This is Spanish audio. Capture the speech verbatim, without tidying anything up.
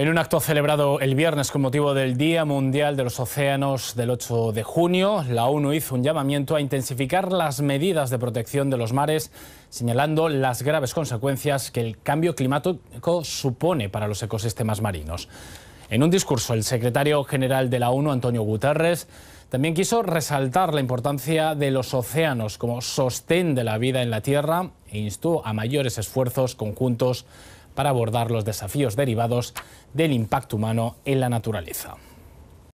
En un acto celebrado el viernes con motivo del Día Mundial de los Océanos del ocho de junio, la ONU hizo un llamamiento a intensificar las medidas de protección de los mares, señalando las graves consecuencias que el cambio climático supone para los ecosistemas marinos. En un discurso, el secretario general de la ONU, António Guterres, también quiso resaltar la importancia de los océanos como sostén de la vida en la Tierra e instó a mayores esfuerzos conjuntos para abordar los desafíos derivados del impacto humano en la naturaleza.